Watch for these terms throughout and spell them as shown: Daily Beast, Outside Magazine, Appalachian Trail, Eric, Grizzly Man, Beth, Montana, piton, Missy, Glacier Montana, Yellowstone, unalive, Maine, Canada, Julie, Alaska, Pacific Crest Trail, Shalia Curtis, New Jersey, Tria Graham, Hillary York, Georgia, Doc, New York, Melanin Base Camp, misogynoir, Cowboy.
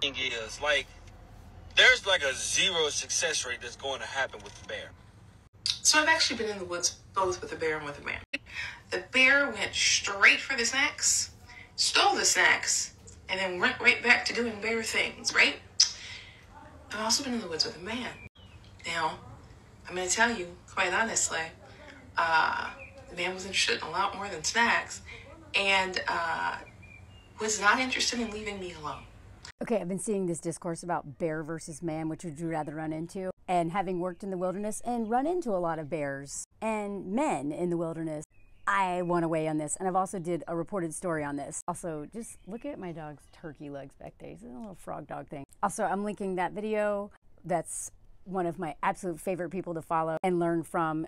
thing is, like, there's like a zero success rate that's going to happen with the bear. So I've actually been in the woods both with a bear and with a man. The bear went straight for the snacks, stole the snacks, and then went right back to doing bear things, right? I've also been in the woods with a man. Now, I'm going to tell you, quite honestly, the man was interested in a lot more than snacks and was not interested in leaving me alone. Okay, I've been seeing this discourse about bear versus man, which would you rather run into? And having worked in the wilderness and run into a lot of bears and men in the wilderness, I want to weigh on this, and I've also did a reported story on this. Also, just look at my dog's turkey legs back there. He's a little frog dog thing. Also, I'm linking that video. That's one of my absolute favorite people to follow and learn from.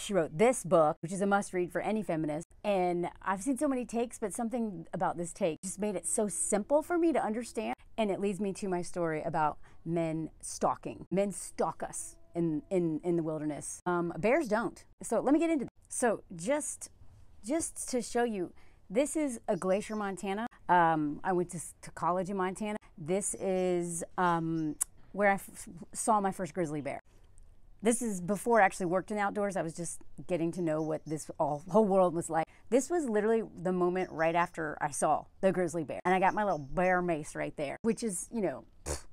She wrote this book, which is a must-read for any feminist. And I've seen so many takes, but something about this take just made it so simple for me to understand. And it leads me to my story about men stalking. Men stalk us in the wilderness. Bears don't. So let me get into this. So just to show you, this is a Glacier, Montana. I went to college in Montana. This is where I saw my first grizzly bear. This is before I actually worked in the outdoors. I was just getting to know what this whole world was like. This was literally the moment right after I saw the grizzly bear. And I got my little bear mace right there, which is, you know,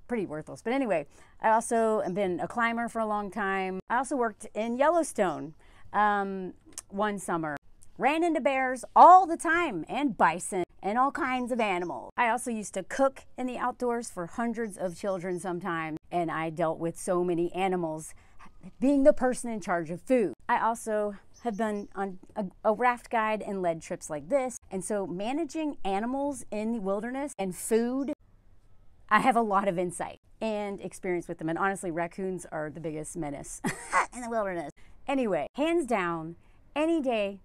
pretty worthless. But anyway, I also have been a climber for a long time. I also worked in Yellowstone one summer. Ran into bears all the time, and bison, and all kinds of animals. I also used to cook in the outdoors for hundreds of children sometimes, and I dealt with so many animals, being the person in charge of food. I also have been on a raft guide and led trips like this, and so managing animals in the wilderness and food, I have a lot of insight and experience with them, and honestly, raccoons are the biggest menace in the wilderness. Anyway, hands down, any day,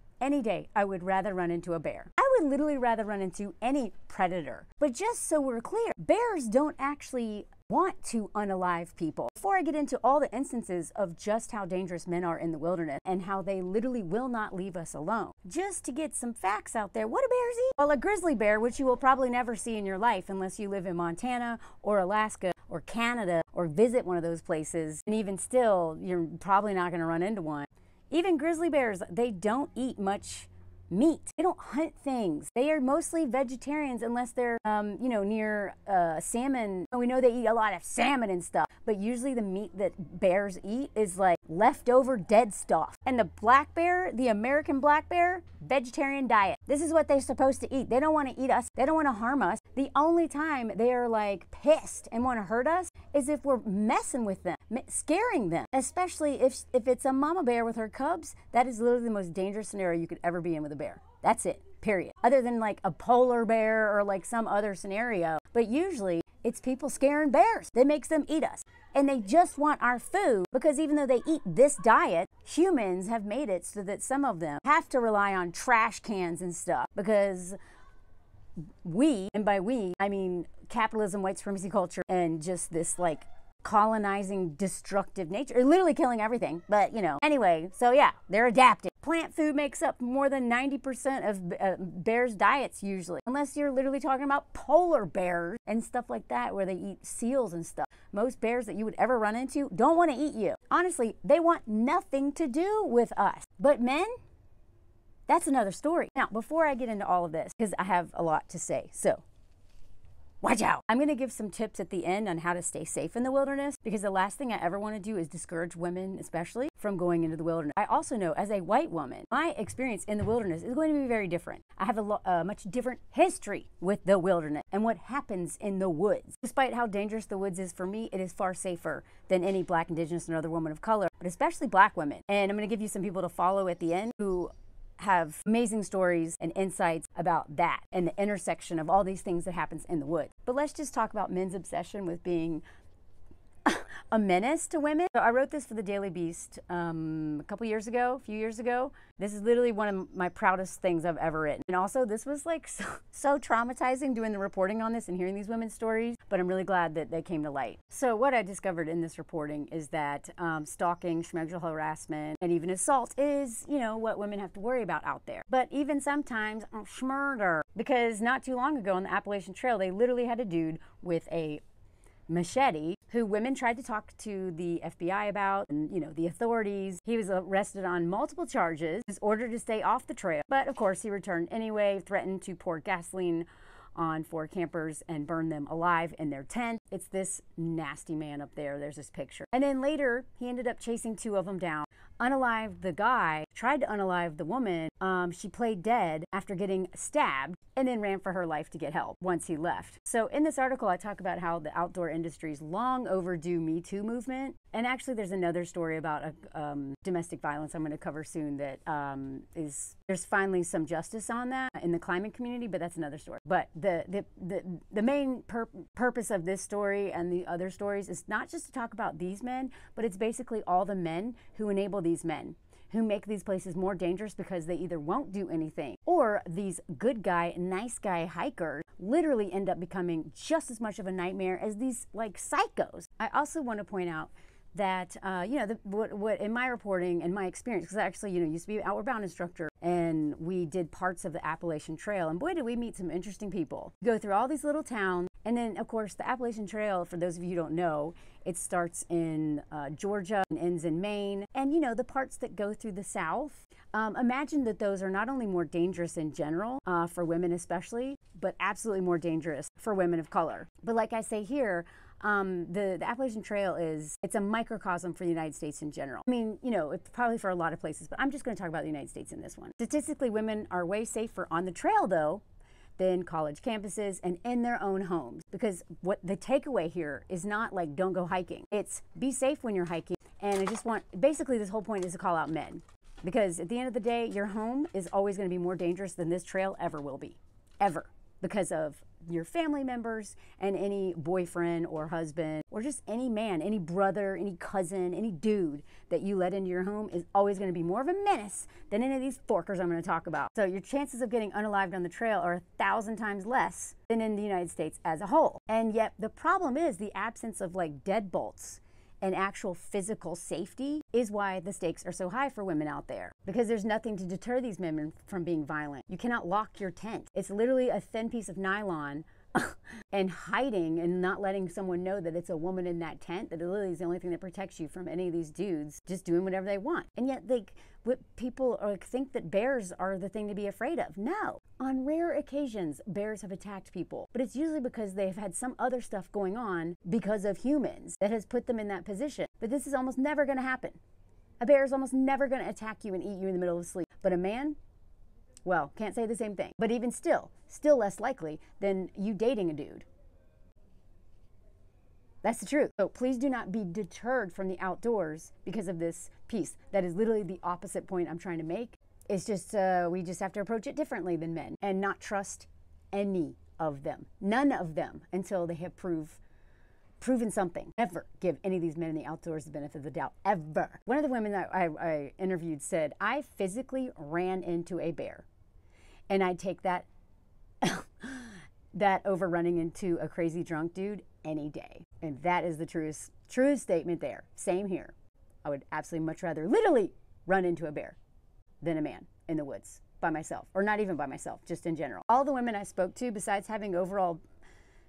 I would rather run into a bear. I would literally rather run into any predator. But just so we're clear, bears don't actually want to unalive people. Before I get into all the instances of just how dangerous men are in the wilderness and how they literally will not leave us alone, just to get some facts out there, what do bears eat? Well, a grizzly bear, which you will probably never see in your life unless you live in Montana or Alaska or Canada or visit one of those places, and even still, you're probably not going to run into one. Even grizzly bears, they don't eat much meat. They don't hunt things. They are mostly vegetarians unless they're, you know, near salmon. We know they eat a lot of salmon and stuff, but usually the meat that bears eat is like leftover dead stuff. And the black bear, the American black bear, vegetarian diet. This is what they're supposed to eat. They don't want to eat us. They don't want to harm us. The only time they are like pissed and want to hurt us is if we're messing with them, scaring them, especially if it's a mama bear with her cubs. That is literally the most dangerous scenario you could ever be in with a bear. That's it, period. Other than like a polar bear or like some other scenario, but usually it's people scaring bears that makes them eat us. And they just want our food because even though they eat this diet, humans have made it so that some of them have to rely on trash cans and stuff because we, and by we, I mean capitalism, white supremacy culture, and just this like colonizing destructive nature, literally killing everything. But you know, anyway, so yeah, they're adapted. Plant food makes up more than 90% of bears' diets usually, unless you're literally talking about polar bears and stuff like that where they eat seals and stuff. Most bears that you would ever run into don't want to eat you. Honestly, they want nothing to do with us. But men, that's another story. Now, before I get into all of this, because I have a lot to say, so watch out. I'm going to give some tips at the end on how to stay safe in the wilderness, because the last thing I ever want to do is discourage women, especially, from going into the wilderness. I also know as a white woman, my experience in the wilderness is going to be very different. I have a much different history with the wilderness and what happens in the woods. Despite how dangerous the woods is for me, it is far safer than any black, indigenous, and other woman of color, but especially black women. And I'm going to give you some people to follow at the end who have amazing stories and insights about that and the intersection of all these things that happens in the woods. But let's just talk about men's obsession with being a menace to women. So I wrote this for the Daily Beast a few years ago. This is literally one of my proudest things I've ever written. And also this was like so traumatizing doing the reporting on this and hearing these women's stories, but I'm really glad that they came to light. So what I discovered in this reporting is that stalking, sexual harassment, and even assault is, you know, what women have to worry about out there. But even sometimes murder, because not too long ago on the Appalachian Trail, they literally had a dude with a machete who women tried to talk to the FBI about, and you know, the authorities. He was arrested on multiple charges, was ordered to stay off the trail, but of course he returned anyway, threatened to pour gasoline on 4 campers and burn them alive in their tent. It's this nasty man up there. There's this picture. And then later he ended up chasing 2 of them down, unalived the guy, tried to unalive the woman. She played dead after getting stabbed, and then ran for her life to get help once he left. So in this article, I talk about how the outdoor industry's long overdue Me Too movement. And actually there's another story about a, domestic violence I'm gonna cover soon that there's finally some justice on that in the climbing community, but that's another story. But the main purpose of this story and the other stories is not just to talk about these men, but it's basically all the men who enable these men, who make these places more dangerous because they either won't do anything, or these good guy, nice guy hikers literally end up becoming just as much of a nightmare as these like psychos. I also want to point out that, you know, what in my reporting and my experience, because I actually, you know, used to be an Outward Bound instructor, and we did parts of the Appalachian Trail, and boy, did we meet some interesting people. You go through all these little towns, and then of course the Appalachian Trail, for those of you who don't know, it starts in Georgia and ends in Maine, and you know, the parts that go through the South. Imagine that those are not only more dangerous in general, for women especially, but absolutely more dangerous for women of color. But like I say here, the Appalachian Trail is, it's a microcosm for the United States in general. I mean, you know, it's probably for a lot of places, but I'm just going to talk about the United States in this one. Statistically, women are way safer on the trail, though, than college campuses and in their own homes. Because what the takeaway here is not like, don't go hiking. It's be safe when you're hiking. And I just want, basically this whole point is to call out men. Because at the end of the day, your home is always going to be more dangerous than this trail ever will be. Ever. Because of your family members and any boyfriend or husband or just any man, any brother, any cousin, any dude that you let into your home is always going to be more of a menace than any of these forkers I'm going to talk about. So your chances of getting unalived on the trail are 1,000 times less than in the United States as a whole. And yet the problem is the absence of like deadbolts and actual physical safety is why the stakes are so high for women out there, because there's nothing to deter these women from being violent. You cannot lock your tent. It's literally a thin piece of nylon and hiding and not letting someone know that it's a woman in that tent that literally is the only thing that protects you from any of these dudes just doing whatever they want. And yet like people are, think that bears are the thing to be afraid of. No. On rare occasions bears have attacked people, but it's usually because they've had some other stuff going on because of humans that has put them in that position. But this is almost never going to happen. A bear is almost never going to attack you and eat you in the middle of sleep. But a man, well, can't say the same thing, but even still less likely than you dating a dude. That's the truth. So please do not be deterred from the outdoors because of this piece. That is literally the opposite point I'm trying to make. It's just, we just have to approach it differently than men and not trust any of them, none of them, until they have proven something. Never give any of these men in the outdoors the benefit of the doubt, ever. One of the women that I interviewed said, I physically ran into a bear. And I take that, that over running into a crazy drunk dude any day. And that is the truest statement there. Same here. I would absolutely much rather literally run into a bear than a man in the woods by myself, or not even by myself, just in general. All the women I spoke to, besides having overall,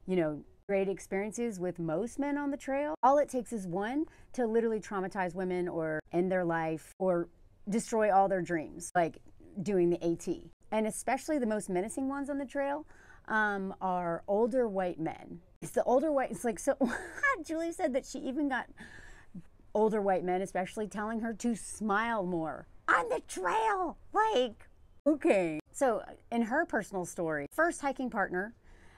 you know, great experiences with most men on the trail, all it takes is one to literally traumatize women or end their life or destroy all their dreams, like doing the AT. And especially the most menacing ones on the trail are older white men. It's the older white, it's like, so Julie said that she even got older white men especially telling her to smile more on the trail. Like, okay. So in her personal story, first hiking partner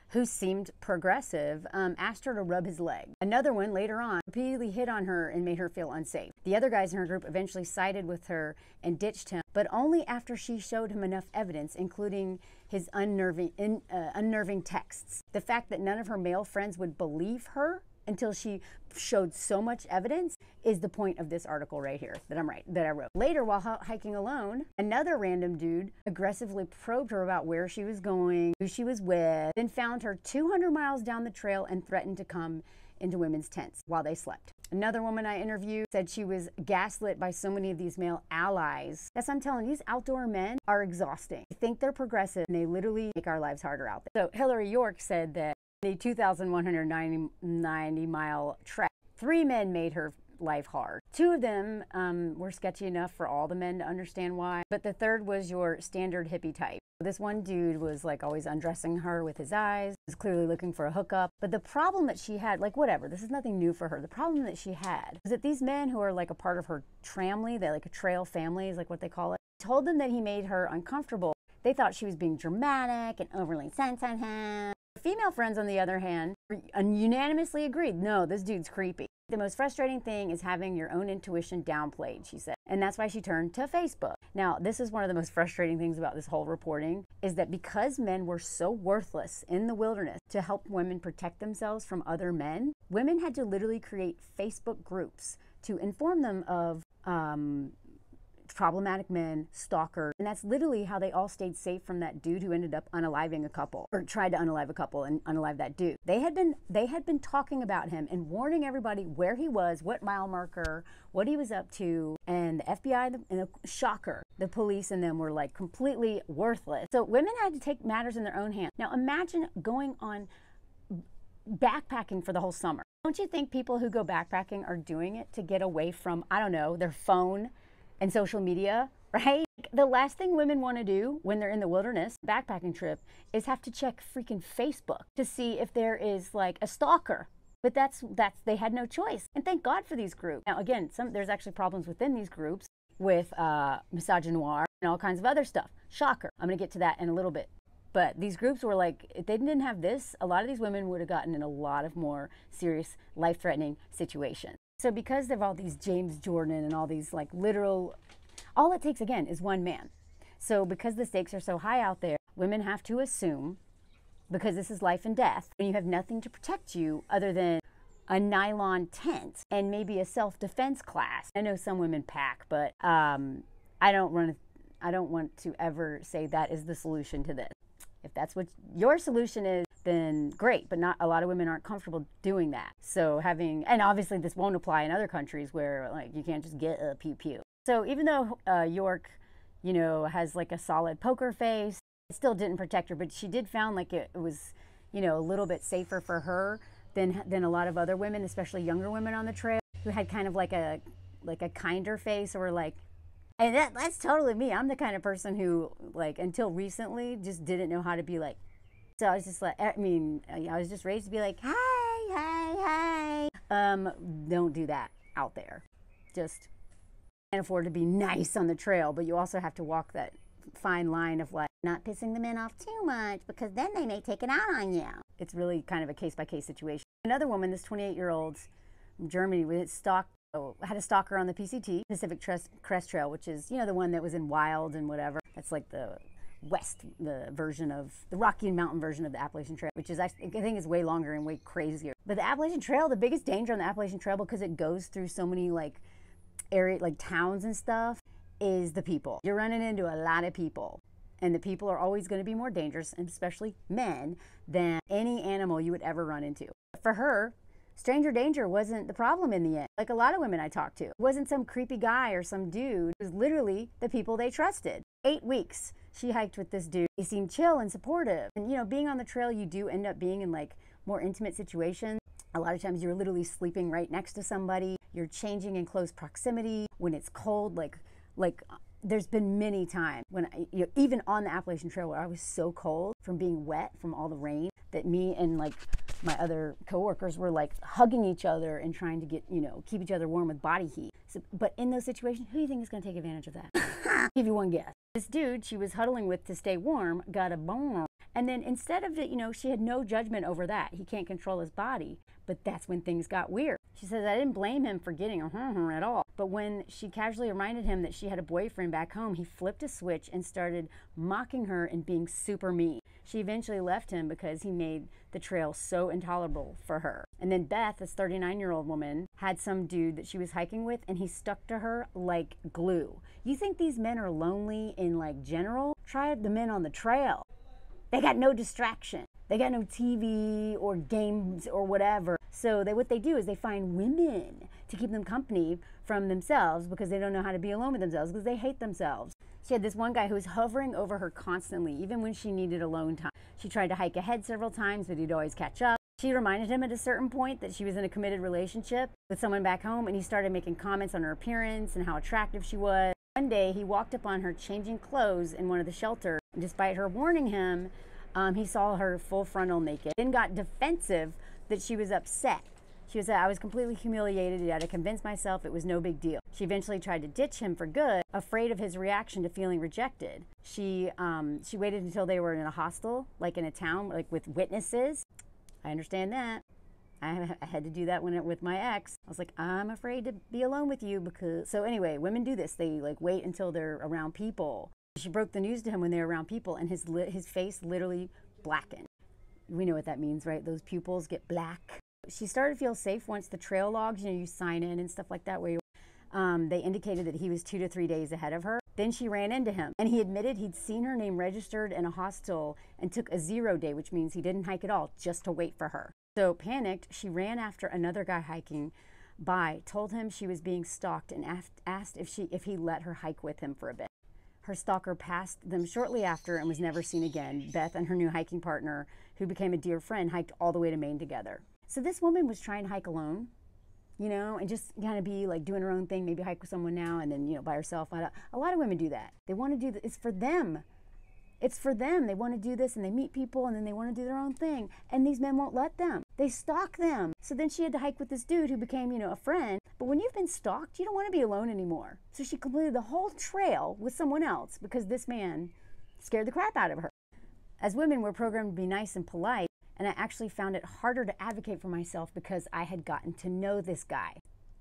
who seemed progressive, asked her to rub his leg. Another one later on repeatedly hit on her and made her feel unsafe. The other guys in her group eventually sided with her and ditched him, but only after she showed him enough evidence, including his unnerving texts. The fact that none of her male friends would believe her until she showed so much evidence is the point of this article right here that I wrote. Later, while hiking alone, another random dude aggressively probed her about where she was going, who she was with, then found her 200 miles down the trail and threatened to come into women's tents while they slept. Another woman I interviewed said she was gaslit by so many of these male allies. Yes, I'm telling you, these outdoor men are exhausting. They think they're progressive and they literally make our lives harder out there. So Hillary York said that the 2,190-mile trek, 3 men made her life hard. 2 of them were sketchy enough for all the men to understand why, but the 3rd was your standard hippie type. This one dude was like always undressing her with his eyes, was clearly looking for a hookup. But the problem that she had, like whatever, this is nothing new for her. The problem that she had was that these men who are like a part of her tramley, they're like a trail family is like what they call it, told them that he made her uncomfortable. They thought she was being dramatic and overly sensitive. Female friends, on the other hand, unanimously agreed, no, this dude's creepy. The most frustrating thing is having your own intuition downplayed, she said. And that's why she turned to Facebook. Now, this is one of the most frustrating things about this whole reporting is that because men were so worthless in the wilderness to help women protect themselves from other men, women had to literally create Facebook groups to inform them of problematic men, stalkers, and that's literally how they all stayed safe from that dude who ended up unaliving a couple, or tried to unalive a couple and unalive that dude. They had been talking about him and warning everybody where he was, what mile marker, what he was up to, and the FBI, and the shocker, the police and them were like completely worthless. So women had to take matters in their own hands. Now imagine going on backpacking for the whole summer. Don't you think people who go backpacking are doing it to get away from, I don't know, their phone and social media, right? The last thing women want to do when they're in the wilderness backpacking trip is have to check freaking Facebook to see if there is like a stalker. But that's they had no choice, and thank God for these groups. Now again, there's actually problems within these groups with misogynoir and all kinds of other stuff. Shocker. I'm gonna get to that in a little bit. But these groups were like, if they didn't have this, a lot of these women would have gotten in a lot of more serious, life-threatening situations. So because they have all these James Jordan and all these like literal, all it takes again is one man. So because the stakes are so high out there, women have to assume, because this is life and death, and you have nothing to protect you other than a nylon tent and maybe a self-defense class. I know some women pack, but I don't want to ever say that is the solution to this. If that's what your solution is, then great, but not a lot of women aren't comfortable doing that. So having, and obviously this won't apply in other countries where like you can't just get a pew pew. So even though York, you know, has like a solid poker face, it still didn't protect her, but she did found like it was, you know, a little bit safer for her than a lot of other women, especially younger women on the trail who had kind of like a kinder face or like, and that's totally me. I'm the kind of person who like until recently just didn't know how to be like. So I was just like, I mean, I was just raised to be like, hi. Don't do that out there. Just can't afford to be nice on the trail, but you also have to walk that fine line of like not pissing the men off too much because then they may take it out on you. It's really kind of a case by case situation. Another woman, this 28-year-old from Germany, was stalked. Had a stalker on the PCT, Pacific Crest Trail, which is, you know, the one that was in Wild and whatever. That's like the west, the version of, the Rocky Mountain version of the Appalachian Trail, which is, actually, I think, is way longer and way crazier. But the Appalachian Trail, the biggest danger on the Appalachian Trail, because it goes through so many like area, like towns and stuff, is the people. You're running into a lot of people. And the people are always going to be more dangerous, and especially men, than any animal you would ever run into. For her, stranger danger wasn't the problem in the end. Like a lot of women I talked to, it wasn't some creepy guy or some dude. It was literally the people they trusted. 8 weeks she hiked with this dude. He seemed chill and supportive. And you know, being on the trail, you do end up being in like more intimate situations. A lot of times you're literally sleeping right next to somebody. You're changing in close proximity. When it's cold, like there's been many times when I, you know, even on the Appalachian Trail where I was so cold from being wet from all the rain that me and like my other coworkers were like hugging each other and trying to get, you know, keep each other warm with body heat. So, but in those situations, who do you think is going to take advantage of that? Give you one guess. This dude she was huddling with to stay warm got a bone. And then instead of it, you know, she had no judgment over that. He can't control his body. But that's when things got weird. She says, I didn't blame him for getting a hum at all. But when she casually reminded him that she had a boyfriend back home, he flipped a switch and started mocking her and being super mean. She eventually left him because he made the trail so intolerable for her. And then Beth, this 39-year-old woman, had some dude that she was hiking with, and he stuck to her like glue. You think these men are lonely in like general? Try the men on the trail. They got no distraction. They got no TV or games or whatever. So they, what they do is they find women to keep them company from themselves because they don't know how to be alone with themselves because they hate themselves. She had this one guy who was hovering over her constantly, even when she needed alone time. She tried to hike ahead several times, but he'd always catch up. She reminded him at a certain point that she was in a committed relationship with someone back home, and he started making comments on her appearance and how attractive she was. One day, he walked upon her changing clothes in one of the shelters. Despite her warning him, he saw her full frontal naked, then got defensive that she was upset. She was, I was completely humiliated. I had to convince myself it was no big deal. She eventually tried to ditch him for good, afraid of his reaction to feeling rejected. She waited until they were in a hostel, like in a town, like with witnesses. I understand that. I had to do that with my ex. I was like, I'm afraid to be alone with you because... So anyway, women do this. They like wait until they're around people. She broke the news to him when they were around people, and his face literally blackened. We know what that means, right? Those pupils get black. She started to feel safe once the trail logs, you know, you sign in and stuff like that, where you, they indicated that he was 2 to 3 days ahead of her. Then she ran into him, and he admitted he'd seen her name registered in a hostel and took a 0 day, which means he didn't hike at all, just to wait for her. So panicked, she ran after another guy hiking by, told him she was being stalked, and asked if he let her hike with him for a bit. Her stalker passed them shortly after and was never seen again. Beth and her new hiking partner, who became a dear friend, hiked all the way to Maine together. So this woman was trying to hike alone, you know, and just kind of be like doing her own thing, maybe hike with someone now and then, you know, by herself. A lot of women do that. They want to do this. It's for them. It's for them. They want to do this, and they meet people, and then they want to do their own thing. And these men won't let them. They stalk them. So then she had to hike with this dude who became, you know, a friend. But when you've been stalked, you don't want to be alone anymore. So she completed the whole trail with someone else because this man scared the crap out of her. As women, we're programmed to be nice and polite, and I actually found it harder to advocate for myself because I had gotten to know this guy.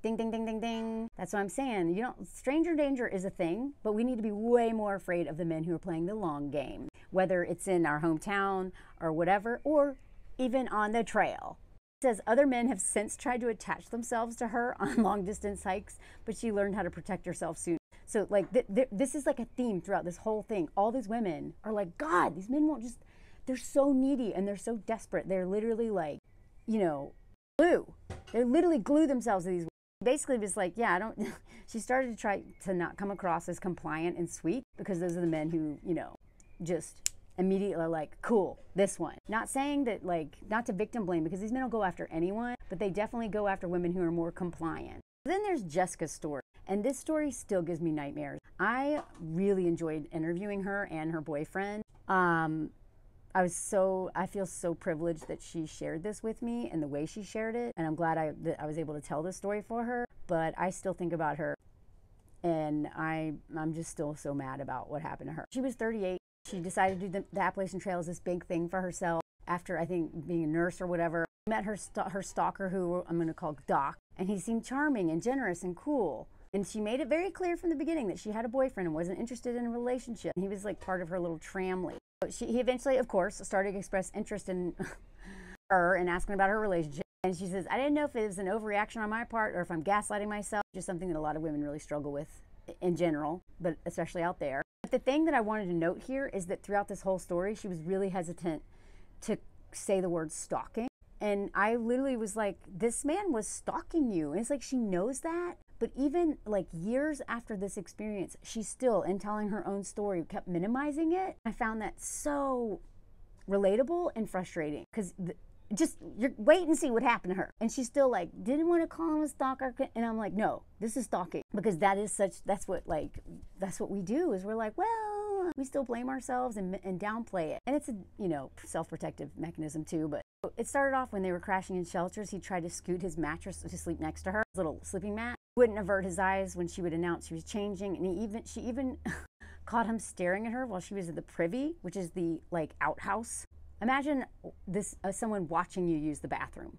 Ding, ding, ding, ding, ding. That's what I'm saying. You know, stranger danger is a thing, but we need to be way more afraid of the men who are playing the long game, whether it's in our hometown or whatever, or even on the trail. Says other men have since tried to attach themselves to her on long distance hikes, but she learned how to protect herself soon. So like this is like a theme throughout this whole thing. All these women are like, God, these men won't just, they're so needy and they're so desperate. They're literally like, you know, glue. They literally glue themselves to these women. Basically just like, yeah, I don't, she started to try to not come across as compliant and sweet because those are the men who, you know, just immediately like, cool, this one. Not saying that, like, not to victim blame, because these men will go after anyone, but they definitely go after women who are more compliant. Then there's Jessica's story, and this story still gives me nightmares. I really enjoyed interviewing her and her boyfriend. I feel so privileged that she shared this with me and the way she shared it, and I'm glad that I was able to tell this story for her, but I still think about her, and I'm just still so mad about what happened to her. She was 38. She decided to do the Appalachian Trail as this big thing for herself after, I think, being a nurse or whatever. Met her stalker, who I'm going to call Doc, and he seemed charming and generous and cool. And she made it very clear from the beginning that she had a boyfriend and wasn't interested in a relationship. He was like part of her little family. He eventually, of course, started to express interest in her and asking about her relationship. And she says, I didn't know if it was an overreaction on my part or if I'm gaslighting myself, just something that a lot of women really struggle with in general, but especially out there. But the thing that I wanted to note here is that throughout this whole story, she was really hesitant to say the word stalking. And I literally was like, this man was stalking you. And it's like, she knows that. But even like years after this experience, she still, in telling her own story, kept minimizing it. I found that so relatable and frustrating because just you're wait and see what happened to her. And she still like didn't want to call him a stalker, and I'm like, no, this is stalking, because that is such, that's what we do, is we're like, well, we still blame ourselves and downplay it, and it's a, you know, self-protective mechanism too. But it started off when they were crashing in shelters. He tried to scoot his mattress to sleep next to her, his little sleeping mat. He wouldn't avert his eyes when she would announce she was changing, and she even caught him staring at her while she was at the privy, which is the like outhouse. Imagine this, someone watching you use the bathroom.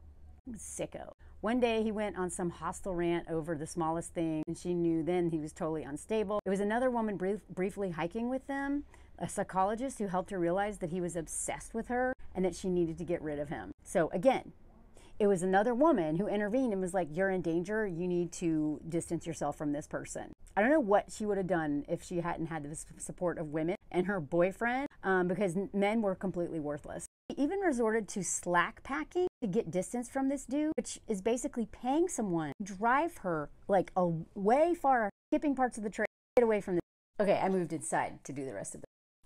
Sicko. One day he went on some hostile rant over the smallest thing, and she knew then he was totally unstable. It was another woman briefly hiking with them, a psychologist who helped her realize that he was obsessed with her and that she needed to get rid of him. So again, it was another woman who intervened and was like, you're in danger, you need to distance yourself from this person. I don't know what she would have done if she hadn't had the support of women and her boyfriend, because men were completely worthless. She even resorted to slack packing to get distance from this dude, which is basically paying someone to drive her like a way far, skipping parts of the trail, get away from this. Okay, I moved inside to do the rest of this.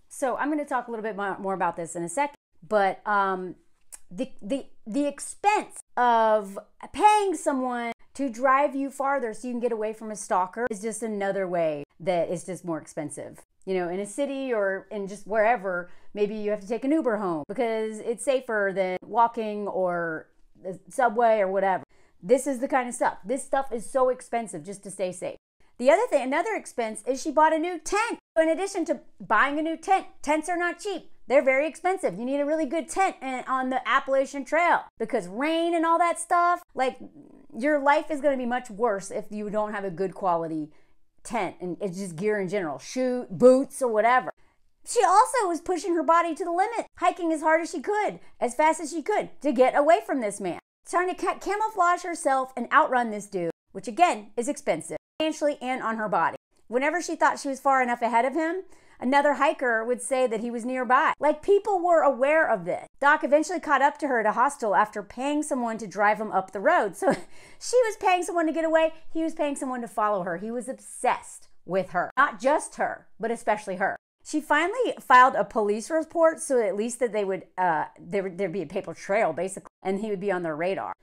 So I'm going to talk a little bit more about this in a second, but the expense of paying someone to drive you farther so you can get away from a stalker is just another way that it's just more expensive. You know, in a city or in just wherever, maybe you have to take an Uber home because it's safer than walking or the subway or whatever. This is the kind of stuff. This stuff is so expensive just to stay safe. The other thing, another expense, is she bought a new tent. So in addition to buying a new tent, tents are not cheap. They're very expensive. You need a really good tent on the Appalachian Trail because rain and all that stuff, like your life is going to be much worse if you don't have a good quality tent and it's just gear in general, shoes, boots or whatever. She also was pushing her body to the limit, hiking as hard as she could, as fast as she could to get away from this man, trying to camouflage herself and outrun this dude, which again is expensive, financially and on her body. Whenever she thought she was far enough ahead of him, another hiker would say that he was nearby. Like, people were aware of this. Doc eventually caught up to her at a hostel after paying someone to drive him up the road. So she was paying someone to get away. He was paying someone to follow her. He was obsessed with her. Not just her, but especially her. She finally filed a police report so that at least that they would, there'd be a paper trail basically, and he would be on their radar.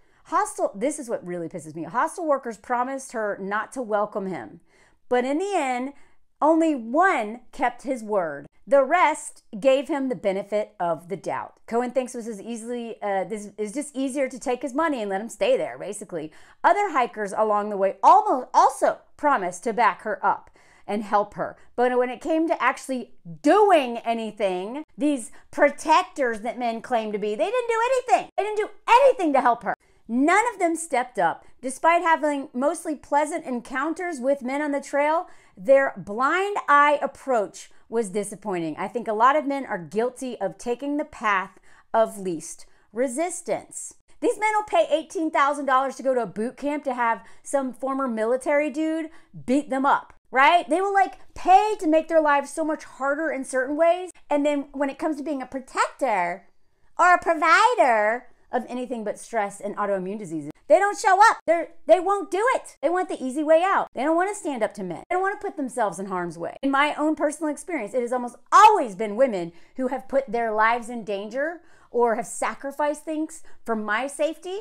This is what really pisses me off. Hostel workers promised her not to welcome him. But in the end, only one kept his word. The rest gave him the benefit of the doubt. Cohen thinks this is just easier to take his money and let him stay there, basically. Other hikers along the way also promised to back her up and help her. But when it came to actually doing anything, these protectors that men claim to be, they didn't do anything. They didn't do anything to help her. None of them stepped up. Despite having mostly pleasant encounters with men on the trail, their blind eye approach was disappointing. I think a lot of men are guilty of taking the path of least resistance. These men will pay $18,000 to go to a boot camp to have some former military dude beat them up, right? They will like pay to make their lives so much harder in certain ways. And then when it comes to being a protector or a provider of anything but stress and autoimmune diseases, they don't show up. They won't do it. They want the easy way out. They don't want to stand up to men. They don't want to put themselves in harm's way. In my own personal experience, it has almost always been women who have put their lives in danger or have sacrificed things for my safety,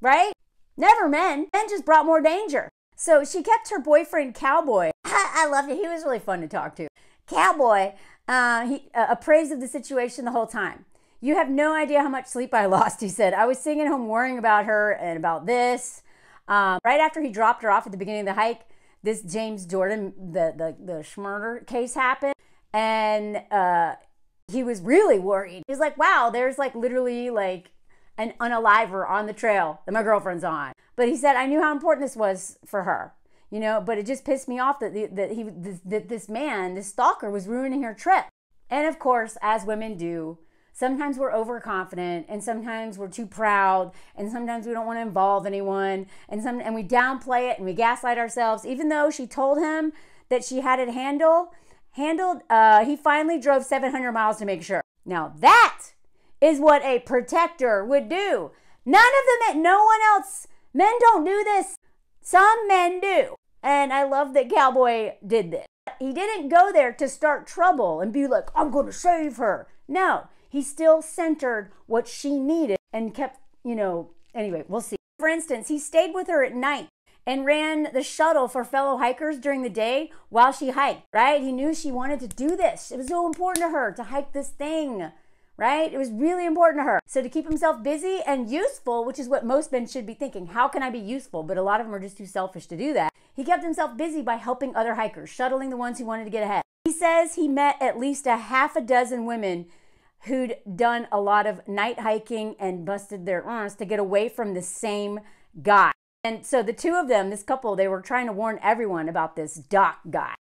right? Never men. Men just brought more danger. So she kept her boyfriend Cowboy. I loved it. He was really fun to talk to. Cowboy, he appraised of the situation the whole time. You have no idea how much sleep I lost, he said. I was sitting at home worrying about her and about this. Right after he dropped her off at the beginning of the hike, this James Jordan, the Schmurder case happened. And he was really worried. He was like, wow, there's like literally like an unaliver on the trail that my girlfriend's on. But he said, I knew how important this was for her. You know, but it just pissed me off that this man, this stalker, was ruining her trip. And of course, as women do, sometimes we're overconfident, and sometimes we're too proud, and sometimes we don't want to involve anyone, and we downplay it and we gaslight ourselves. Even though she told him that she had it handled, he finally drove 700 miles to make sure. Now that is what a protector would do. None of them, no one else, men don't do this. Some men do, and I love that Cowboy did this. He didn't go there to start trouble and be like, I'm going to save her. No. He still centered what she needed and kept, you know, anyway, we'll see. For instance, he stayed with her at night and ran the shuttle for fellow hikers during the day while she hiked, right? He knew she wanted to do this. It was so important to her to hike this thing, right? It was really important to her. So to keep himself busy and useful, which is what most men should be thinking, how can I be useful? But a lot of them are just too selfish to do that. He kept himself busy by helping other hikers, shuttling the ones who wanted to get ahead. He says he met at least a half a dozen women who'd done a lot of night hiking and busted their arms to get away from the same guy. And so the two of them, this couple, they were trying to warn everyone about this Doc guy.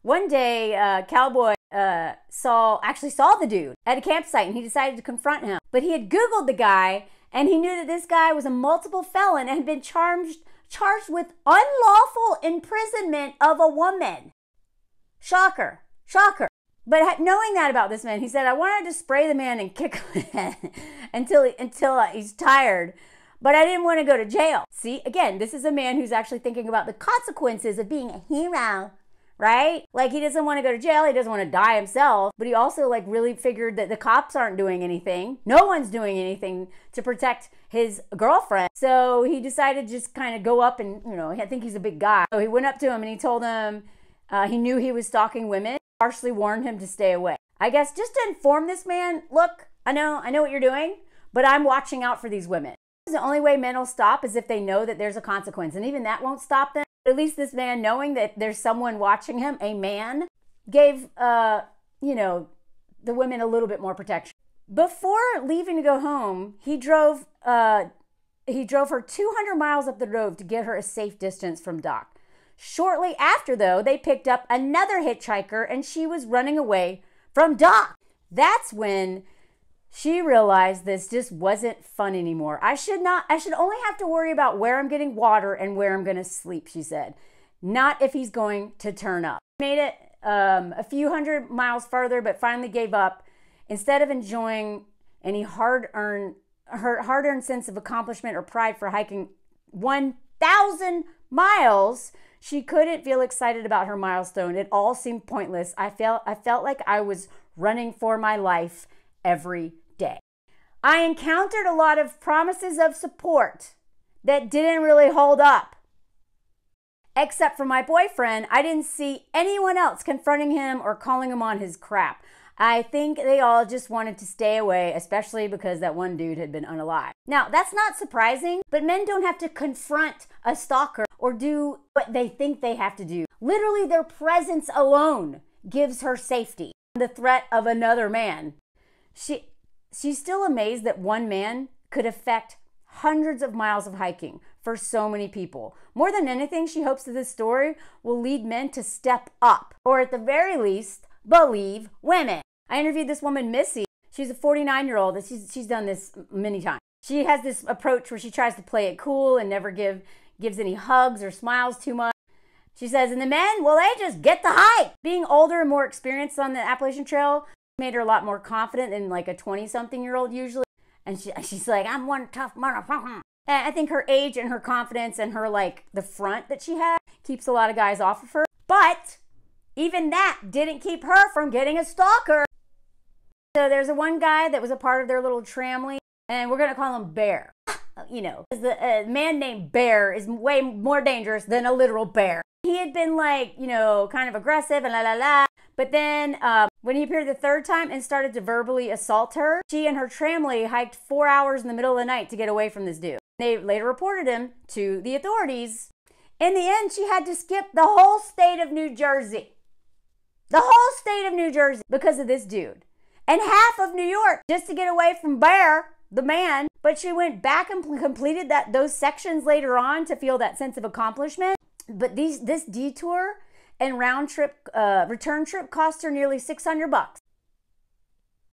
One day, Cowboy actually saw the dude at a campsite, and he decided to confront him. But he had Googled the guy, and he knew that this guy was a multiple felon and had been charged with unlawful imprisonment of a woman. Shocker. Shocker. But knowing that about this man, he said, I wanted to spray the man and kick him until he's tired, but I didn't want to go to jail. See, again, this is a man who's actually thinking about the consequences of being a hero, right? Like, he doesn't want to go to jail. He doesn't want to die himself, but he also like really figured that the cops aren't doing anything. No one's doing anything to protect his girlfriend. So he decided to just kind of go up and, you know, I think he's a big guy. So he went up to him and he told him he knew he was stalking women. Harshly warned him to stay away. I guess just to inform this man, look, I know what you're doing, but I'm watching out for these women. The only way men will stop is if they know that there's a consequence, and even that won't stop them. But at least this man, knowing that there's someone watching him, a man, gave, you know, the women a little bit more protection. Before leaving to go home, he drove her 200 miles up the road to get her a safe distance from Doc. Shortly after, though, they picked up another hitchhiker and she was running away from Doc. That's when she realized this just wasn't fun anymore. I should only have to worry about where I'm getting water and where I'm going to sleep, she said. Not if he's going to turn up. Made it a few hundred miles further, but finally gave up. Instead of enjoying any her hard-earned sense of accomplishment or pride for hiking 1,000 miles, she couldn't feel excited about her milestone. It all seemed pointless. I felt like I was running for my life every day. I encountered a lot of promises of support that didn't really hold up. Except for my boyfriend, I didn't see anyone else confronting him or calling him on his crap. I think they all just wanted to stay away, especially because that one dude had been unalived. Now, that's not surprising, but men don't have to confront a stalker or do what they think they have to do. Literally, their presence alone gives her safety. The threat of another man. She's still amazed that one man could affect hundreds of miles of hiking for so many people. More than anything, she hopes that this story will lead men to step up, or at the very least, believe women. I interviewed this woman, Missy. She's a 49-year-old, and she's done this many times. She has this approach where she tries to play it cool and never gives any hugs or smiles too much. She says, and the men, well, they just get the hype. Being older and more experienced on the Appalachian Trail made her a lot more confident than like a 20-something-year-old usually. And she's like, I'm one tough motherfucker. And I think her age and her confidence and her like the front that she had keeps a lot of guys off of her. But even that didn't keep her from getting a stalker. So there's one guy that was a part of their little tramley, and we're gonna call him Bear. You know, the man named Bear is way more dangerous than a literal bear. He had been like, you know, kind of aggressive and but then when he appeared the third time and started to verbally assault her, she and her family hiked 4 hours in the middle of the night to get away from this dude. They later reported him to the authorities. In the end, she had to skip the whole state of New Jersey. The whole state of New Jersey because of this dude. And half of New York just to get away from Bear, the man. But she went back and completed those sections later on to feel that sense of accomplishment. But this detour and return trip cost her nearly $600.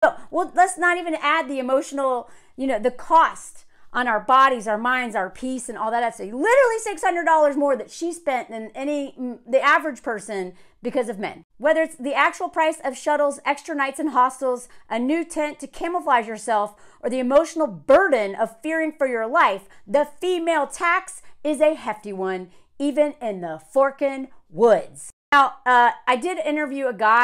So, well, let's not even add the emotional, you know, the cost on our bodies, our minds, our peace, and all that. So literally $600 more that she spent than the average person because of men. Whether it's the actual price of shuttles, extra nights in hostels, a new tent to camouflage yourself, or the emotional burden of fearing for your life, the female tax is a hefty one, even in the forkin' woods. Now, I did interview a guy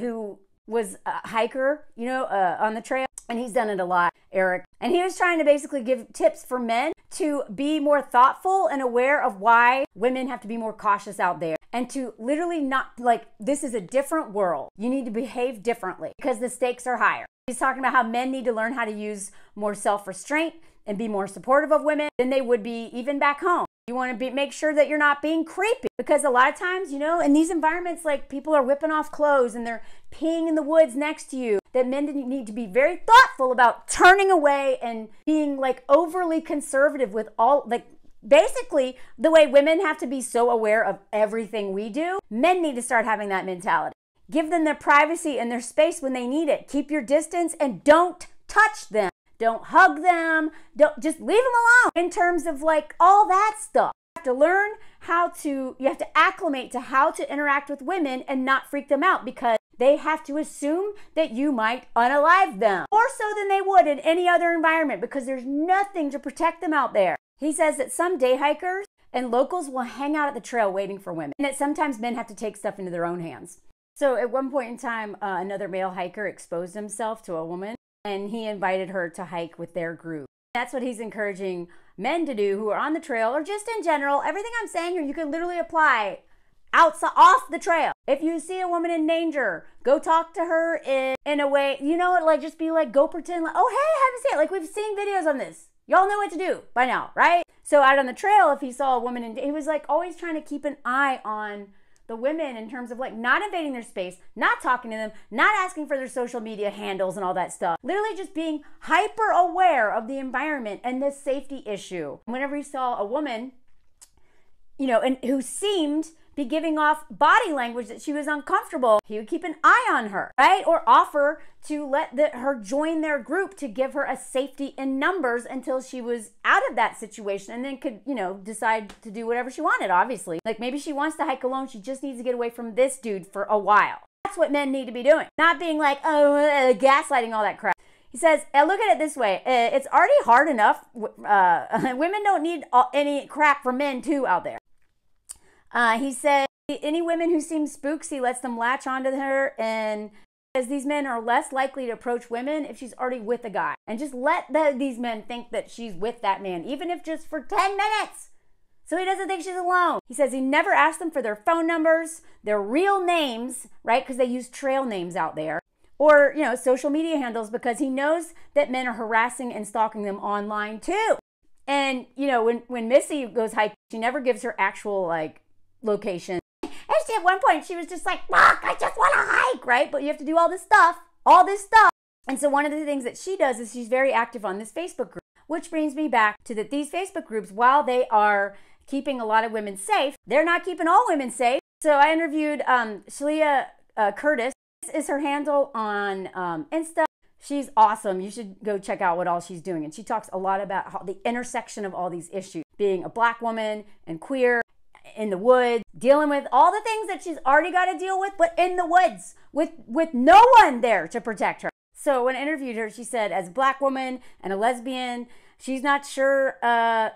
who was a hiker, you know, on the trail, and he's done it a lot, Eric. And he was trying to basically give tips for men to be more thoughtful and aware of why women have to be more cautious out there, and to literally not, like, this is a different world. You need to behave differently because the stakes are higher. He's talking about how men need to learn how to use more self-restraint and be more supportive of women than they would be even back home. You want to make sure that you're not being creepy, because a lot of times, you know, in these environments, like, people are whipping off clothes and they're peeing in the woods next to you, that men need to be very thoughtful about turning away and being like overly conservative with all, like, basically the way women have to be so aware of everything we do, men need to start having that mentality. Give them their privacy and their space when they need it. Keep your distance and don't touch them. Don't hug them. Don't, just leave them alone. In terms of like all that stuff, you have to learn how to, you have to acclimate to how to interact with women and not freak them out, because they have to assume that you might unalive them more so than they would in any other environment, because there's nothing to protect them out there. He says that some day hikers and locals will hang out at the trail waiting for women, and that sometimes men have to take stuff into their own hands. So at one point in time, another male hiker exposed himself to a woman, and he invited her to hike with their group. That's what he's encouraging men to do who are on the trail, or just in general. Everything I'm saying here, you can literally apply outside, off the trail. If you see a woman in danger, go talk to her in a way, you know, like just be like, go pretend like, oh, hey, I haven't seen it. Like, we've seen videos on this. Y'all know what to do by now, right? So out on the trail, if he saw a woman in, he was like always trying to keep an eye on the women in terms of like not invading their space, not talking to them, not asking for their social media handles and all that stuff. Literally just being hyper aware of the environment and this safety issue. Whenever he saw a woman, you know, and who seemed be giving off body language that she was uncomfortable, he would keep an eye on her, right? Or offer to let her join their group to give her a safety in numbers until she was out of that situation, and then could, you know, decide to do whatever she wanted, obviously. Like maybe she wants to hike alone, she just needs to get away from this dude for a while. That's what men need to be doing. Not being like, oh, gaslighting, all that crap. He says, I look at it this way, it's already hard enough. Women don't need any crap from men too out there. He said, any women who seem spooks, he lets them latch onto her, and because these men are less likely to approach women if she's already with a guy. And just let these men think that she's with that man, even if just for 10 minutes, so he doesn't think she's alone. He says he never asked them for their phone numbers, their real names, right? Because they use trail names out there, or, you know, social media handles, because he knows that men are harassing and stalking them online too. And, you know, when Missy goes hiking, she never gives her actual, like, location. And she, at one point, she was just like, fuck, I just want to hike, right? But you have to do all this stuff, all this stuff. And so one of the things that she does is she's very active on this Facebook group, which brings me back to that these Facebook groups, while they are keeping a lot of women safe, they're not keeping all women safe. So I interviewed Shalia Curtis. This is her handle on Insta. She's awesome. You should go check out what all she's doing. And she talks a lot about how the intersection of all these issues, being a black woman and queer, in the woods, dealing with all the things that she's already got to deal with, but in the woods with no one there to protect her. So when I interviewed her, she said, as a black woman and a lesbian, she's not sure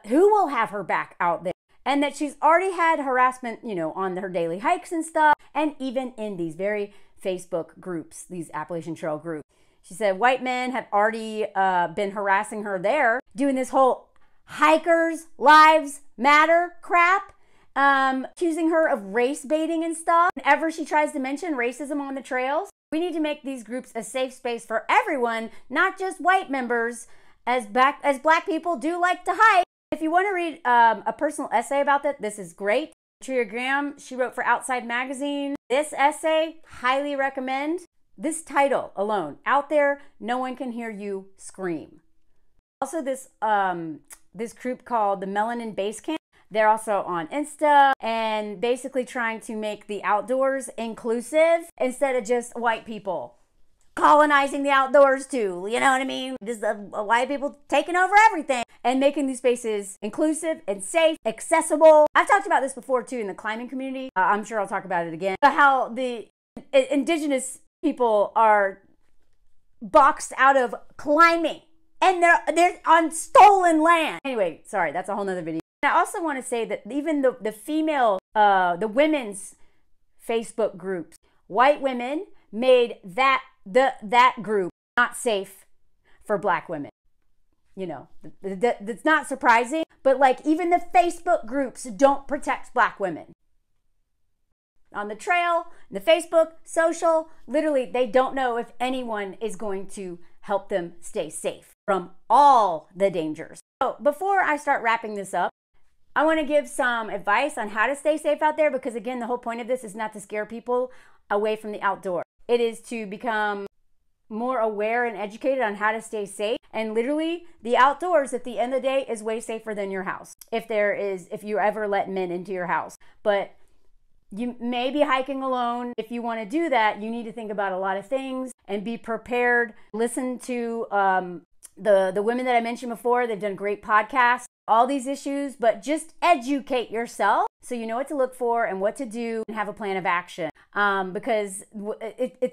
who will have her back out there, and that she's already had harassment, you know, on her daily hikes and stuff, and even in these very Facebook groups, these Appalachian Trail groups. She said white men have already been harassing her there, doing this whole hikers' lives matter crap, accusing her of race baiting and stuff. Whenever she tries to mention racism on the trails, we need to make these groups a safe space for everyone, not just white members, as black people do like to hike. If you want to read a personal essay about that, this is great. Tria Graham, she wrote for Outside Magazine. This essay, highly recommend. This title alone, Out There, No One Can Hear You Scream. Also this group called the Melanin Base Camp. They're also on Insta, and basically trying to make the outdoors inclusive instead of just white people colonizing the outdoors too, you know what I mean? Just white people taking over everything, and making these spaces inclusive and safe, accessible. I've talked about this before too in the climbing community. I'm sure I'll talk about it again, but how the indigenous people are boxed out of climbing, and they're on stolen land. Anyway, sorry, that's a whole nother video. I also want to say that even the female, the women's Facebook groups, white women made that group not safe for black women. You know, that's not surprising, but like even the Facebook groups don't protect black women. On the trail, the Facebook, social, literally they don't know if anyone is going to help them stay safe from all the dangers. So before I start wrapping this up, I want to give some advice on how to stay safe out there, because again, the whole point of this is not to scare people away from the outdoors. It is to become more aware and educated on how to stay safe. And literally the outdoors at the end of the day is way safer than your house. If you ever let men into your house. But You may be hiking alone. If you want to do that, you need to think about a lot of things and be prepared. Listen to the women that I mentioned before. They've done great podcasts, all these issues, but just educate yourself so you know what to look for and what to do and have a plan of action. Because the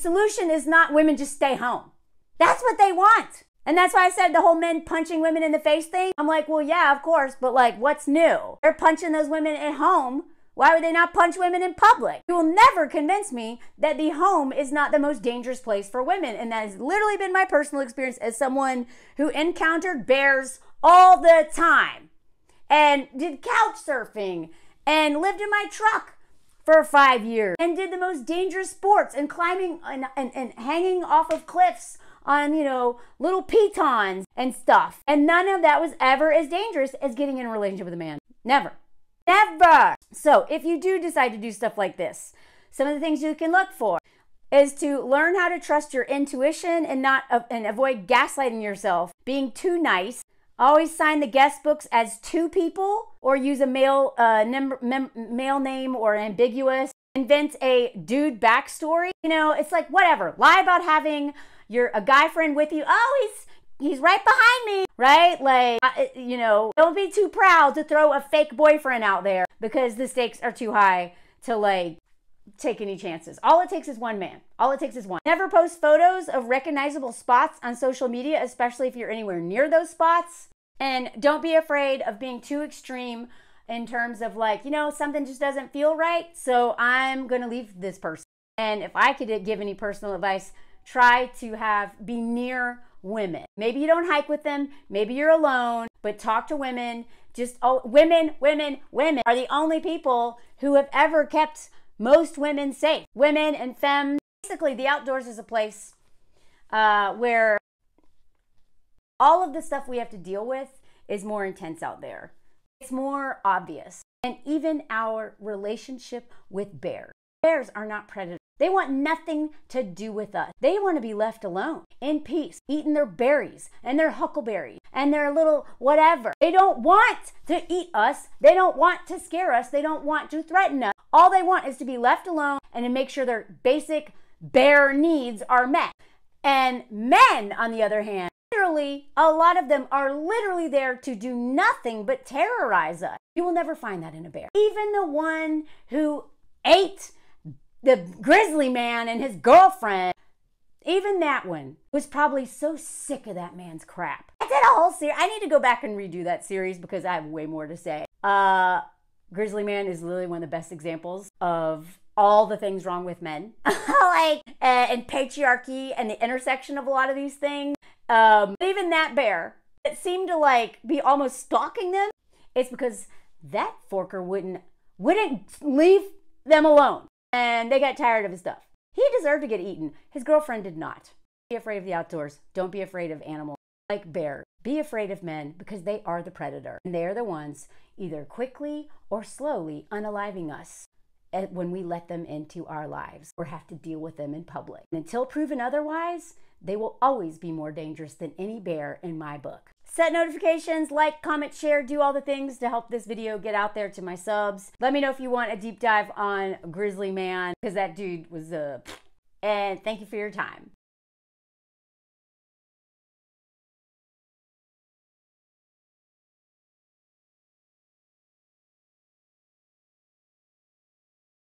solution is not women just stay home. That's what they want. And that's why I said the whole men punching women in the face thing. I'm like, well, yeah, of course, but like, what's new? They're punching those women at home. Why would they not punch women in public? You will never convince me that the home is not the most dangerous place for women. And that has literally been my personal experience as someone who encountered bears all the time and did couch surfing and lived in my truck for 5 years and did the most dangerous sports and climbing and hanging off of cliffs on, you know, little pitons and stuff. And none of that was ever as dangerous as getting in a relationship with a man. Never. Never. So if you do decide to do stuff like this, some of the things you can look for is to learn how to trust your intuition and avoid gaslighting yourself, being too nice. Always sign the guest books as two people or use a male, male name or ambiguous. Invent a dude backstory. You know, it's like whatever. Lie about having a guy friend with you. Oh, he's right behind me, right? Like, you know, don't be too proud to throw a fake boyfriend out there because the stakes are too high to like take any chances. All it takes is one man. All it takes is one. Never post photos of recognizable spots on social media, especially if you're anywhere near those spots. And don't be afraid of being too extreme in terms of like, you know, something just doesn't feel right, so I'm gonna leave this person. And if I could give any personal advice, try to be near women. Maybe you don't hike with them, maybe you're alone, but talk to women. Women are the only people who have ever kept most women safe. Women and femmes. Basically, the outdoors is a place where all of the stuff we have to deal with is more intense out there. It's more obvious. And even our relationship with bears. Bears are not predators. They want nothing to do with us. They want to be left alone in peace, eating their berries and their huckleberry and their little whatever. They don't want to eat us. They don't want to scare us. They don't want to threaten us. All they want is to be left alone and to make sure their basic bear needs are met. And men, on the other hand, a lot of them are literally there to do nothing but terrorize us. You will never find that in a bear. Even the one who ate the grizzly man and his girlfriend, even that one was probably so sick of that man's crap. I did a whole series. I need to go back and redo that series because I have way more to say. Grizzly Man is literally one of the best examples of all the things wrong with men. Like, and patriarchy and the intersection of a lot of these things. Even that bear, it seemed to like be almost stalking them. It's because that forker wouldn't leave them alone. And they got tired of his stuff. He deserved to get eaten. His girlfriend did not. Be afraid of the outdoors. Don't be afraid of animals like bears. Be afraid of men because they are the predator. And they are the ones either quickly or slowly unaliving us when we let them into our lives or have to deal with them in public. And until proven otherwise, they will always be more dangerous than any bear in my book. Set notifications, like, comment, share, do all the things to help this video get out there to my subs. Let me know if you want a deep dive on Grizzly Man because that dude was and thank you for your time.